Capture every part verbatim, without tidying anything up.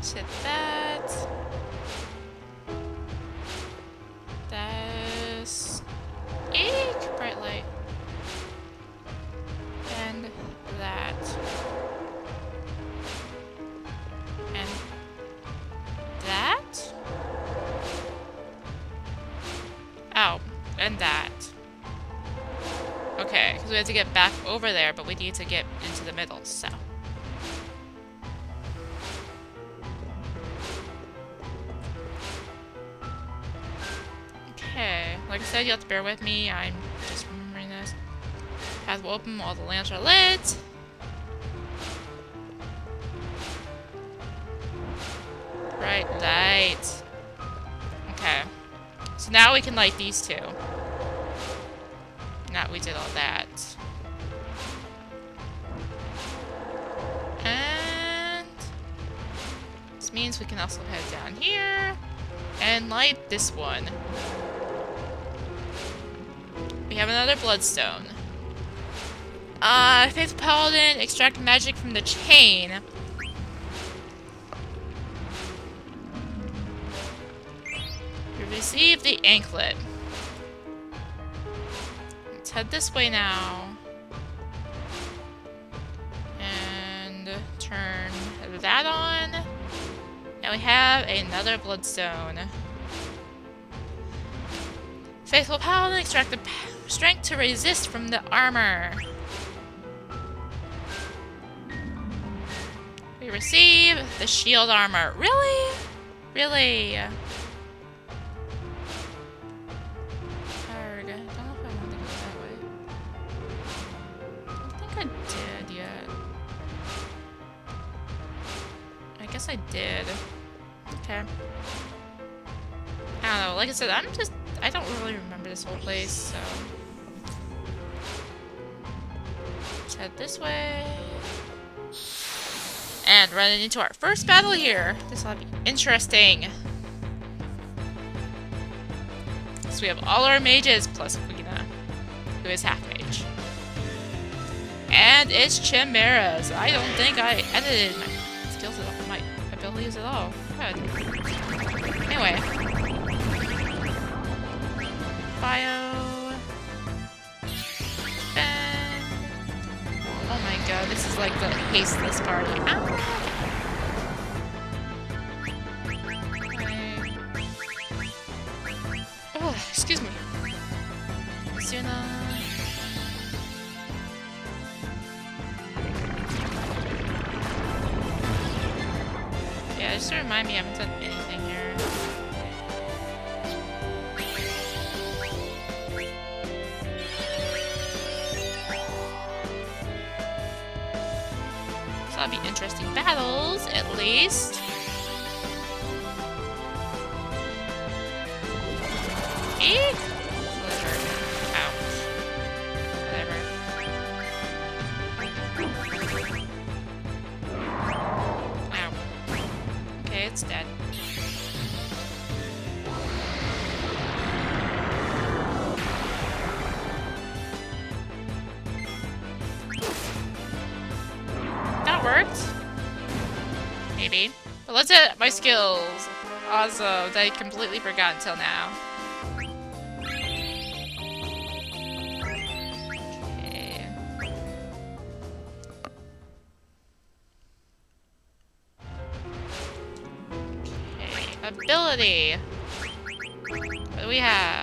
Set that. That's eek, bright light. And that. And that? Oh, and that. Okay, because we have to get back over there, but we need to get into the middle, so. Like I said, you have to bear with me. I'm just remembering this. Path will open, all the lamps are lit. Bright light. Okay. So now we can light these two. Now we did all that. And this means we can also head down here and light this one. We have another bloodstone. Uh, Faithful Paladin, extract magic from the chain. You receive the anklet. Let's head this way now. And turn that on. Now we have another bloodstone. Faithful Paladin, extract the strength to resist from the armor. We receive the shield armor. Really? Really? I don't know if I want to go that way. I don't think I did yet. I guess I did. Okay. I don't know. Like I said, I'm just... I don't really remember this whole place, so... Let's head this way... And running into our first battle here! This will be interesting! So we have all our mages, plus Quina, who is half-mage. And it's Chimera, so I don't think I edited my skills at all, my abilities at all. Good. Anyway... Bio. And... Oh my god, this is like the hasteless party. Ah. Okay. Oh, excuse me. Isuna. Yeah, just to remind me, I haven't done anything here. That'll be interesting battles, at least. Eek! Glitter. Ouch. Whatever. Ow. Okay, it's dead. Maybe. But let's hit my skills. Also, that I completely forgot until now. Okay. Okay. Ability. What do we have?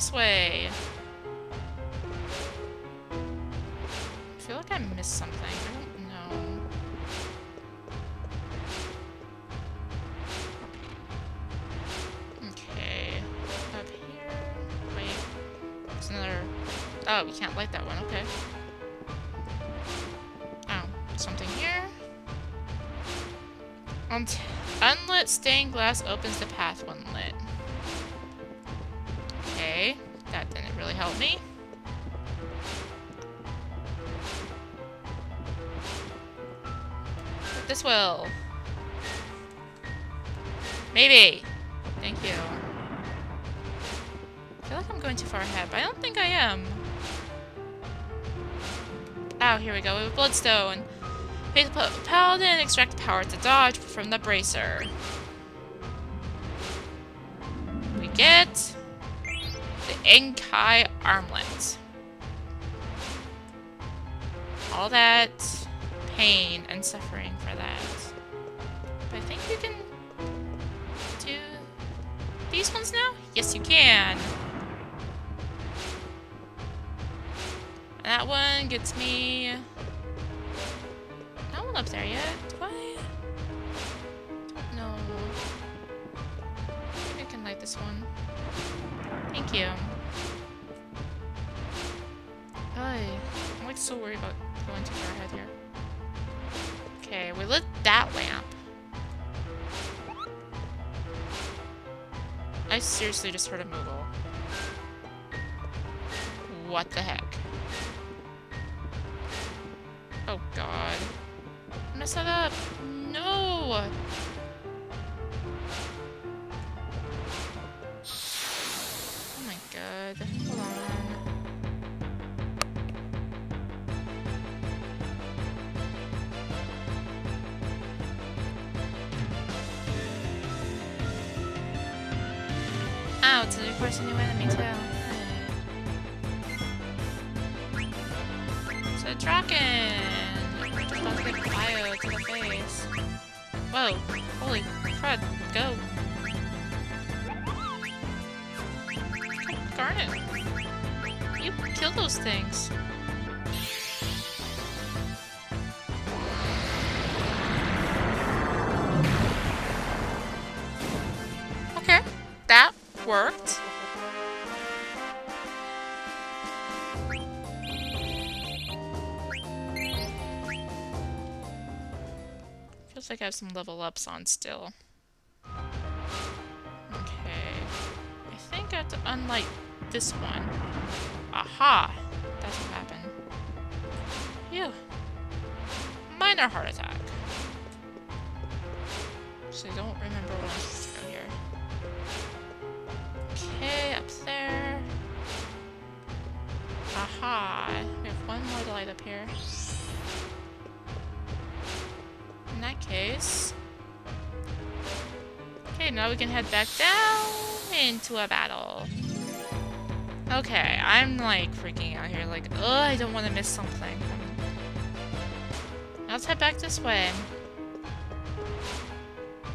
This way. I feel like I missed something. I don't know. Okay. Up here. Wait. There's another... Oh, we can't light that one. Okay. Oh. Something here. Unt unlit stained glass opens the path when lit. Okay. That didn't really help me. But this will. Maybe. Thank you. I feel like I'm going too far ahead, but I don't think I am. Oh, here we go. We have Bloodstone. Pay the paladin, extract power to dodge from the bracer. We get the Enkai armlet. All that pain and suffering for that. But I think you can do these ones now? Yes, you can. And that one gets me... I'm not up there yet. Do I? No. I think I can light this one. Thank you. Hi. I'm like so worried about going too far ahead here. Okay, we lit that lamp. I seriously just heard a Moogle. What the heck? Oh god. Mess that up. No. Oh my god. Hold on. Ow, it's a new person, new enemy too. So Draken. Bio to the face. Whoa, holy crud, go. Garnet, you kill those things. Okay, that worked. Looks like I have some level ups on still. Okay. I think I have to unlight this one. Aha! That's what happened. Phew. Minor heart attack. So I don't remember what I'm supposed to go here. Okay, up there. Aha! We have one more to light up here. In that case... Okay, now we can head back down into a battle. Okay, I'm like freaking out here, like, oh, I don't want to miss something. Now let's head back this way.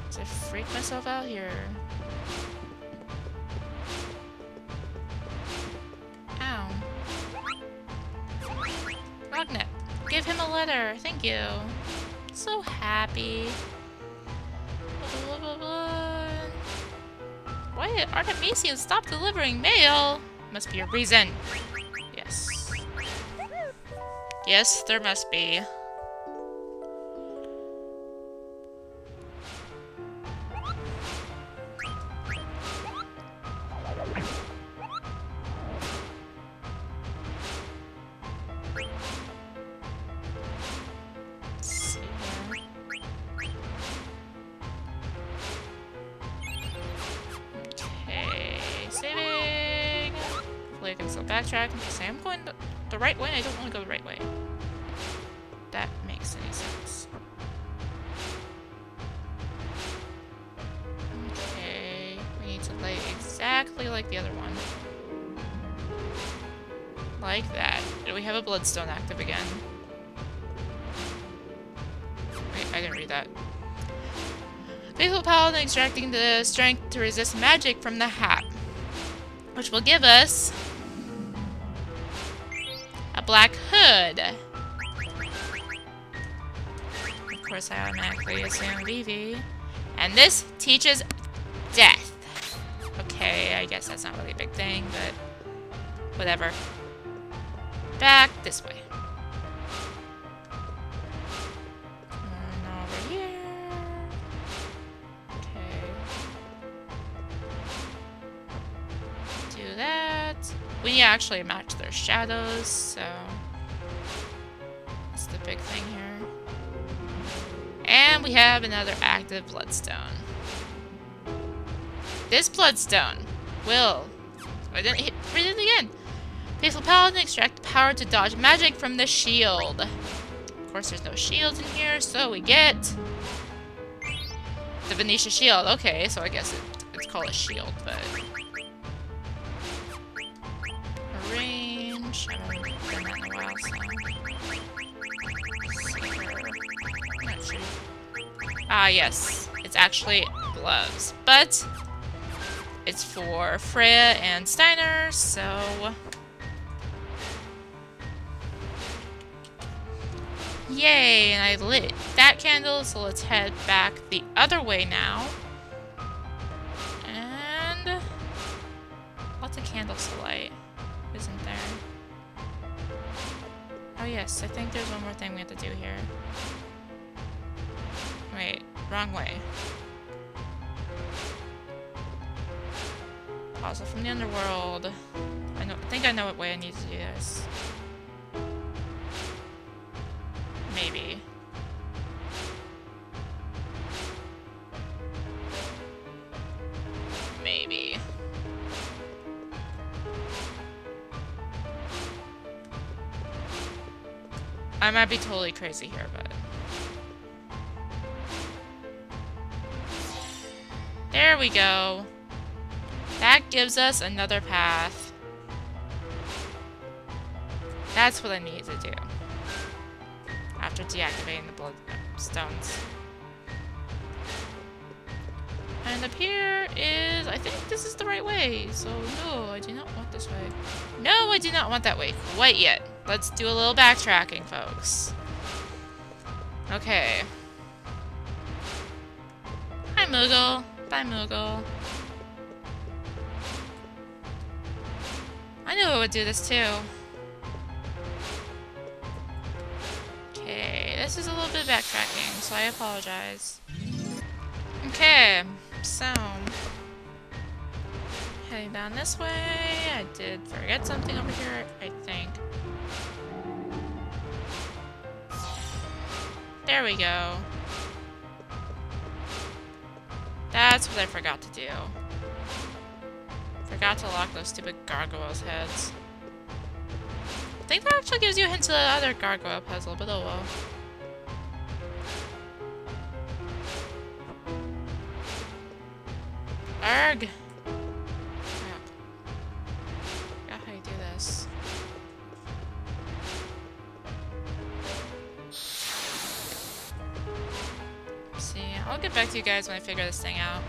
So I freak myself out here. Ow. Ragnet, give him a letter, thank you. So happy. Blah, blah, blah, blah. Why did Artemisia stop delivering mail? Must be a reason. Yes. Yes, there must be. Backtrack and say I'm going the, the right way. I don't want to go the right way. That makes any sense. Okay, we need to lay exactly like the other one, like that. Do we have a bloodstone active again? Wait, I didn't read that. Faithful paladin extracting the strength to resist magic from the hat. which will give us a black hood. Of course, I automatically assume Vivi. And this teaches death. Okay, I guess that's not really a big thing, but whatever. Back this way. And over here. Okay. Do that. We need to actually match their shadows, so that's the big thing here. And we have another active bloodstone. This bloodstone will... I didn't hit it again. Faithful Paladin, extract power to dodge magic from the shield. Of course, there's no shields in here, so we get the Venetia shield. Okay, so I guess it, it's called a shield, but... Arrange... I haven't done that in a while, so... Secret... Ah, yes. It's actually gloves, but... It's for Freya and Steiner, so... Yay, and I lit that candle, so let's head back the other way now. And... Lots of candles to light, isn't there? Oh yes, I think there's one more thing we have to do here. Wait, wrong way. Also from the underworld. I know, I think I know what way I need to do this. Maybe. Maybe. I might be totally crazy here, but... There we go. That gives us another path. That's what I need to do. After deactivating the bloodstones. And up here is... I think this is the right way. So, no, I do not want this way. No, I do not want that way quite yet. Let's do a little backtracking, folks. Okay. Hi, Moogle. Bye, Moogle. I knew I would do this too. Okay, this is a little bit backtracking, so I apologize. Okay, so... Heading down this way. I did forget something over here, I think. There we go. That's what I forgot to do. Forgot to lock those stupid gargoyles' heads. I think that actually gives you a hint to the other gargoyle puzzle, but oh well. Arg! Crap. Forgot how you do this. Let's see, I'll get back to you guys when I figure this thing out.